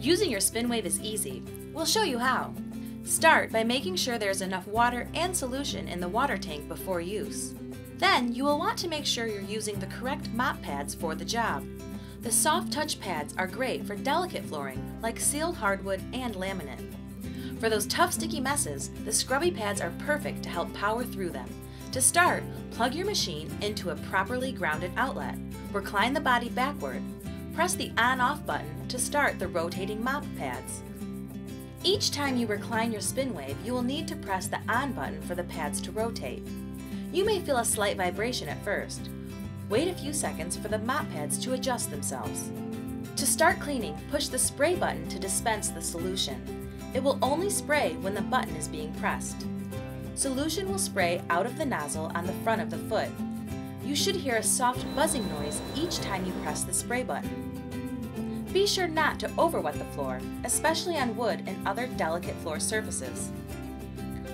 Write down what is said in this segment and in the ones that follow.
Using your SpinWave is easy. We'll show you how. Start by making sure there's enough water and solution in the water tank before use. Then you will want to make sure you're using the correct mop pads for the job. The soft touch pads are great for delicate flooring like sealed hardwood and laminate. For those tough sticky messes, the scrubby pads are perfect to help power through them. To start, plug your machine into a properly grounded outlet. Recline the body backward. Press the on-off button to start the rotating mop pads. Each time you recline your SpinWave, you will need to press the on button for the pads to rotate. You may feel a slight vibration at first. Wait a few seconds for the mop pads to adjust themselves. To start cleaning, push the spray button to dispense the solution. It will only spray when the button is being pressed. Solution will spray out of the nozzle on the front of the foot. You should hear a soft buzzing noise each time you press the spray button. Be sure not to overwet the floor, especially on wood and other delicate floor surfaces.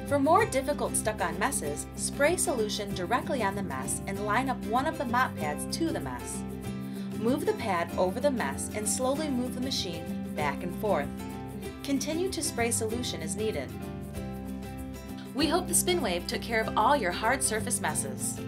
For more difficult stuck-on messes, spray solution directly on the mess and line up one of the mop pads to the mess. Move the pad over the mess and slowly move the machine back and forth. Continue to spray solution as needed. We hope the SpinWave took care of all your hard surface messes.